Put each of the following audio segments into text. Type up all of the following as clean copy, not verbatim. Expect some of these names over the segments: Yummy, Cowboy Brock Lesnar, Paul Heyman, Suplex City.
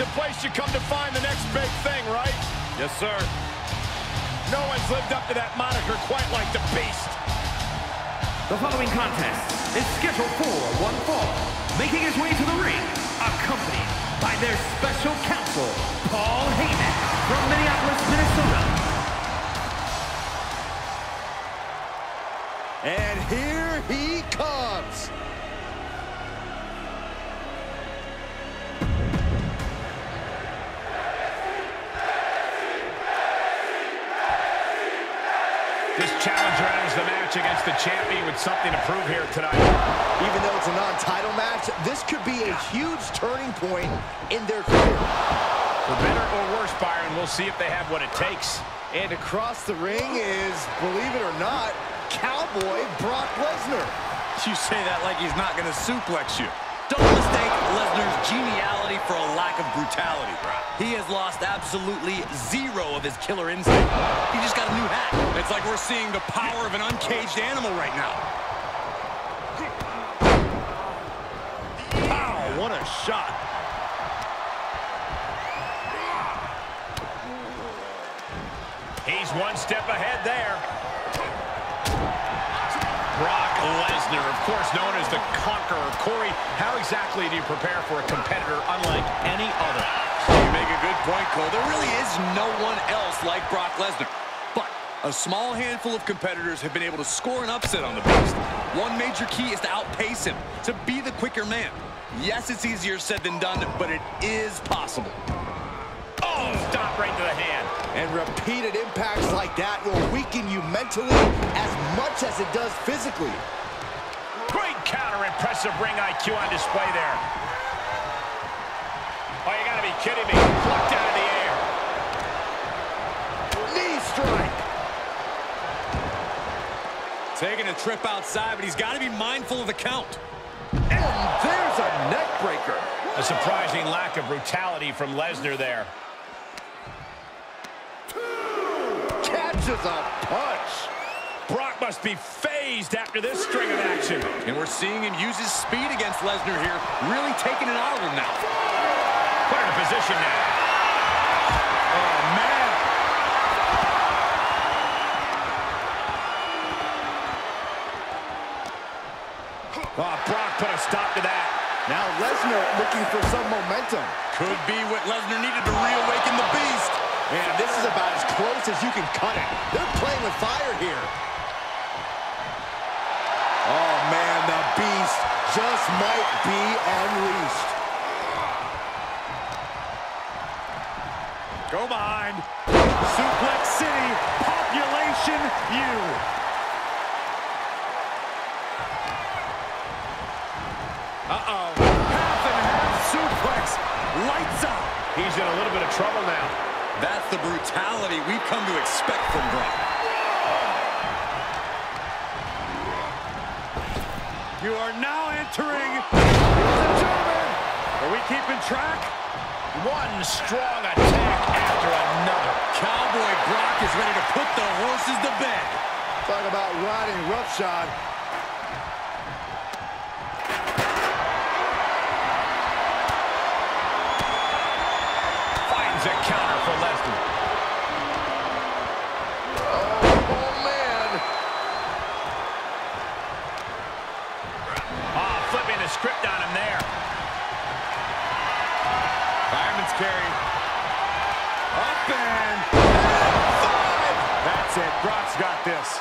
the place you come to find the next big thing, right? Yes, sir. No one's lived up to that moniker quite like the Beast. The following contest is scheduled for one fall, making his way to the ring, accompanied by their special counsel, Paul Heyman, from Minneapolis, Minnesota. And here he comes. This challenger enters the match against the champion with something to prove here tonight. Even though it's a non-title match, this could be a huge turning point in their career. For better or worse, Byron, we'll see if they have what it takes. And across the ring is, believe it or not, Cowboy Brock Lesnar. You say that like he's not going to suplex you. Don't mistake Lesnar's geniality for a lack of brutality. He has lost absolutely zero of his killer instinct. He just got a new hat. It's like we're seeing the power of an uncaged animal right now. Wow, what a shot. He's one step ahead there. Brock Lesnar, of course known as the Conqueror. Corey, how exactly do you prepare for a competitor unlike any other? You make a good point, Cole. There really is no one else like Brock Lesnar. But a small handful of competitors have been able to score an upset on the Beast. One major key is to outpace him, to be the quicker man. Yes, it's easier said than done, but it is possible. Oh, stop right to the hand. And repeated impacts like that will weaken you mentally as much as it does physically. Great counter, impressive ring IQ on display there. Oh, you gotta be kidding me. Plucked out of the air. Knee strike. Taking a trip outside, but he's gotta be mindful of the count. And there's a neck breaker. A surprising lack of brutality from Lesnar there. Catches a punch. Brock must be phased after this string of action. And we're seeing him use his speed against Lesnar here, really taking it out of him now. Put in a position now. Oh, man. Oh, Brock put a stop to that. Now Lesnar looking for some momentum. Could be what Lesnar needed to reawaken the Beast. Man, this is about as close as you can cut it. They're playing with fire here. Oh, man, the Beast just might be unleashed. Go behind. Suplex City, population U. Uh-oh. Half and half suplex. Lights up. He's in a little bit of trouble now. That's the brutality we've come to expect from Brock. You are now entering the German. Are we keeping track? One strong attack after another. Cowboy Brock is ready to put the horses to bed. Talk about riding roughshod. A counter for Lesnar. Oh, man. Ah, flipping the script on him there. Fireman's carry. Up and five. That's it. Brock's got this.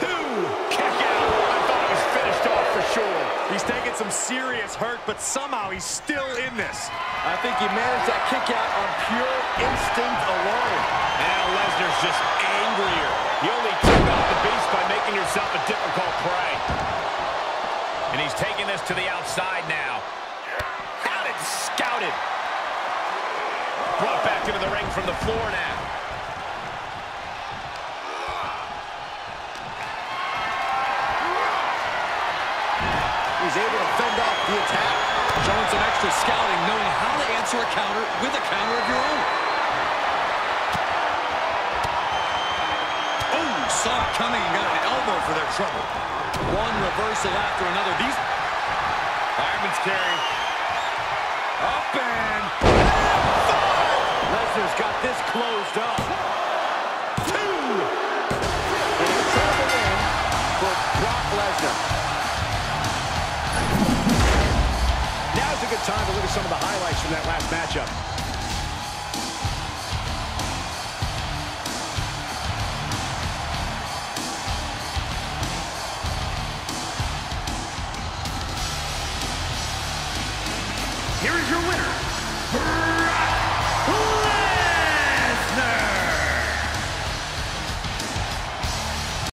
Two. Kick out. I thought he was finished off for sure. He's taking some serious hurt, but somehow he's still in this. I think he managed that kick out on pure instinct alone. Now Lesnar's just angrier. You only took out the Beast by making yourself a difficult prey. And he's taking this to the outside now. Out and scouted. Brought back into the ring from the floor now. He's able to fend off the attack. Showing some extra scouting, knowing how to answer a counter with a counter of your own. Oh, saw it coming and got an elbow for their trouble. One reversal after another. These fireman's carry. Up and closed up. 1, 2! And it's out of the win for Brock Lesnar. Now's a good time to look at some of the highlights from that last matchup. Here is your winner.